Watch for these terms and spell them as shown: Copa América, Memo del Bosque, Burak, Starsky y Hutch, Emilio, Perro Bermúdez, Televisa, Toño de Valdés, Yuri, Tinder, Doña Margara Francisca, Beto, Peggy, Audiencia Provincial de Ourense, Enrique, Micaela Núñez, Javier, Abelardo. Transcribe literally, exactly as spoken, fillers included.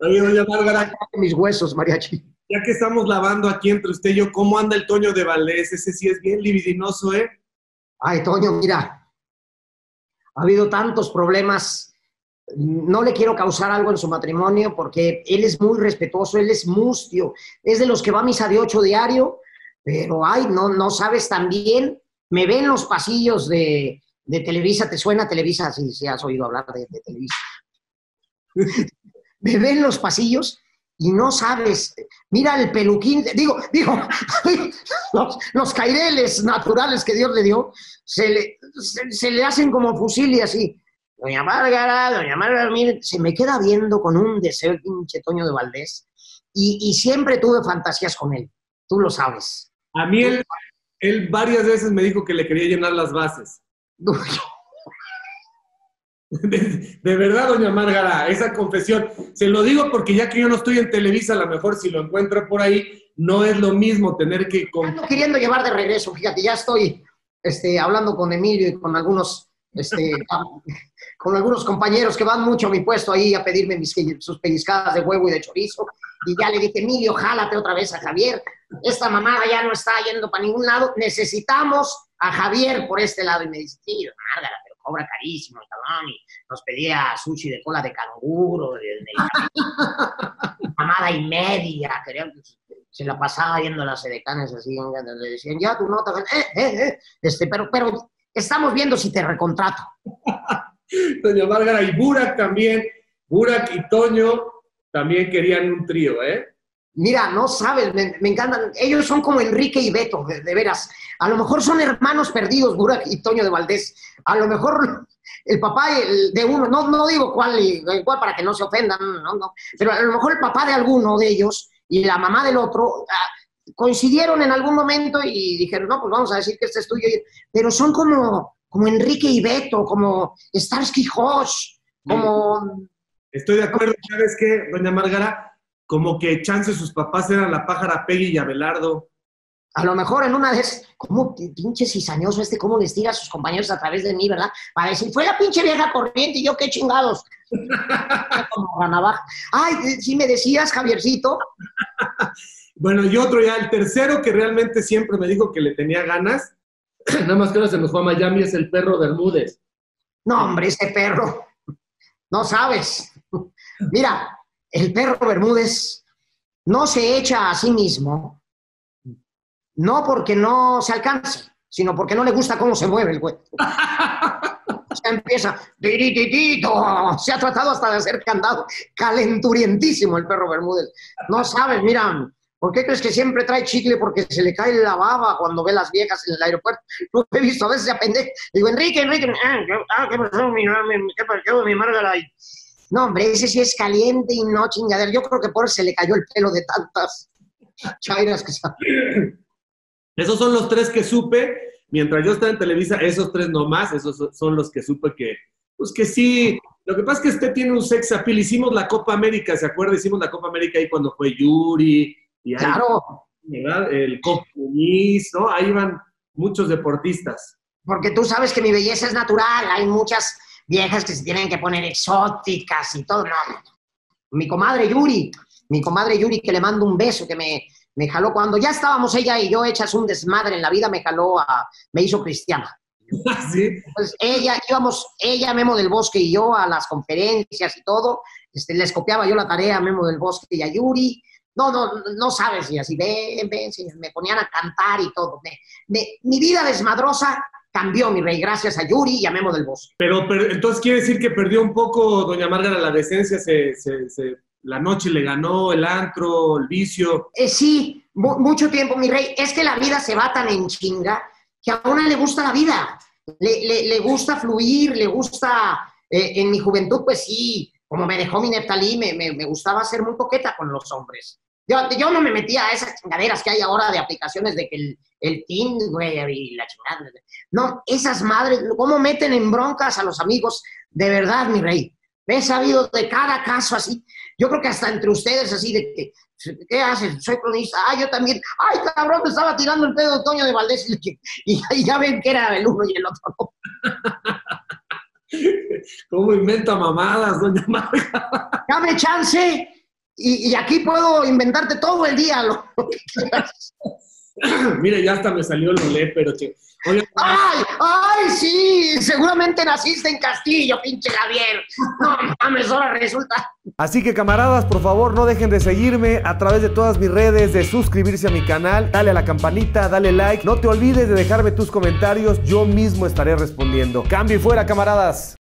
Oye, doña Margara, mis huesos, mariachi. Ya que estamos lavando aquí entre usted y yo, ¿cómo anda el Toño de Valdés? Ese sí es bien libidinoso, ¿eh? Ay, Toño, mira, ha habido tantos problemas. No le quiero causar algo en su matrimonio porque él es muy respetuoso, él es mustio. Es de los que va a misa de ocho diario, pero ay, no, no sabes tan bien. Me ven los pasillos de, de Televisa. ¿Te suena Televisa? Si sí, sí, has oído hablar de, de Televisa. Me ven los pasillos y no sabes, mira el peluquín, digo, digo, los, los caireles naturales que Dios le dio, se le, se, se le hacen como fusil y así. Doña Margara, doña Margara, mire, se me queda viendo con un deseo el pinche Toño de Valdés y, y siempre tuve fantasías con él, tú lo sabes. A mí él, él varias veces me dijo que le quería llenar las bases. De, de verdad, doña Margara, esa confesión, se lo digo porque ya que yo no estoy en Televisa, a lo mejor si lo encuentro por ahí, no es lo mismo tener que... Con... Ando queriendo llevar de regreso, fíjate, ya estoy este, hablando con Emilio y con algunos, este, con algunos compañeros que van mucho a mi puesto ahí a pedirme mis, sus pellizcadas de huevo y de chorizo, y ya le dije, Emilio, jálate otra vez a Javier, esta mamada ya no está yendo para ningún lado, necesitamos a Javier por este lado, y me dice, sí, Margara, obra carísimo, cabrón, y nos pedía sushi de cola de canguro, de, de, de mamada y media, quería, se la pasaba yendo a las edecanes así, le decían, ya tu nota, eh, eh, eh, este, pero, pero estamos viendo si te recontrato. Doña Margara, y Burak también, Burak y Toño también querían un trío, ¿eh? Mira, no sabes, me, me encantan. Ellos son como Enrique y Beto, de, de veras. A lo mejor son hermanos perdidos, Burak y Toño de Valdés. A lo mejor el papá de uno, no, no digo cuál, cuál para que no se ofendan, no, no, pero a lo mejor el papá de alguno de ellos y la mamá del otro ah, coincidieron en algún momento y dijeron, no, pues vamos a decir que este es tuyo. Pero son como, como Enrique y Beto, como Starsky y Hutch, como... Estoy de acuerdo, ¿sabes qué, doña Margara? Como que chance sus papás eran la pájara Peggy y Abelardo. A lo mejor en una vez, como pinche cizañoso este, cómo les tira a sus compañeros a través de mí, ¿verdad? Para decir, fue la pinche vieja corriente y yo qué chingados. Como la navaja. Ay, sí me decías, Javiercito. Bueno, y otro ya, el tercero que realmente siempre me dijo que le tenía ganas, nada más que ahora se nos fue a Miami, es el perro Bermúdez. No, hombre, ese perro. No sabes. Mira. El perro Bermúdez no se echa a sí mismo, no porque no se alcance, sino porque no le gusta cómo se mueve el güey. Se empieza, tirititito, se ha tratado hasta de hacer candado, calenturientísimo el perro Bermúdez. No sabes, mira, ¿por qué crees que siempre trae chicle? Porque se le cae la baba cuando ve las viejas en el aeropuerto. Lo he visto, a veces se apende. Digo, Enrique, Enrique, ah, ¿qué pasó, mi Margara? No, hombre, ese sí es caliente y no chingadera. Yo creo que por eso se le cayó el pelo de tantas chairas que salen. Esos son los tres que supe. Mientras yo estaba en Televisa, esos tres nomás, esos son los que supe que... Pues que sí. Lo que pasa es que usted tiene un sex appeal. Hicimos la Copa América, ¿se acuerda? Hicimos la Copa América ahí cuando fue Yuri. Y ahí, claro. ¿Verdad? El Copunis, ¿no? Ahí van muchos deportistas. Porque tú sabes que mi belleza es natural. Hay muchas... viejas que se tienen que poner exóticas y todo. No, mi comadre Yuri, mi comadre Yuri que le mando un beso, que me, me jaló cuando ya estábamos ella y yo hechas un desmadre en la vida, me jaló a, me hizo cristiana. ¿Sí? Entonces ella, íbamos, ella, Memo del Bosque y yo a las conferencias y todo, este, les copiaba yo la tarea a Memo del Bosque y a Yuri. No, no, no sabes, y así, ven, ven, señor. Me ponían a cantar y todo. Me, me, mi vida desmadrosa cambió, mi rey, gracias a Yuri y a Memo del Bosque. Pero, pero entonces quiere decir que perdió un poco, doña Margara, la decencia, se, se, se, la noche le ganó, el antro, el vicio. Eh, sí, mu mucho tiempo, mi rey. Es que la vida se va tan en chinga que a una le gusta la vida, le, le, le gusta fluir, le gusta... Eh, en mi juventud, pues sí, como me dejó mi Neftalí, me, me, me gustaba ser muy coqueta con los hombres. Yo, yo no me metía a esas chingaderas que hay ahora de aplicaciones de que el, el Tinder y la chingada. No, esas madres, ¿cómo meten en broncas a los amigos? De verdad, mi rey. Me he sabido de cada caso así. Yo creo que hasta entre ustedes así de que, ¿qué haces? Soy cronista. Ah, yo también. Ay, cabrón, me estaba tirando el pedo de Toño de Valdés. Y, y, y ya ven que era el uno y el otro. ¿Cómo inventa mamadas, doña Marga? Dame chance. Y, y aquí puedo inventarte todo el día lo que quieras. Mira, ya hasta me salió el olé, pero que... Obviamente... ¡Ay! ¡Ay, sí! Seguramente naciste en Castillo, pinche Javier. No mames, ahora resulta. Así que, camaradas, por favor, no dejen de seguirme a través de todas mis redes, de suscribirse a mi canal, dale a la campanita, dale like. No te olvides de dejarme tus comentarios, yo mismo estaré respondiendo. Cambio y fuera, camaradas.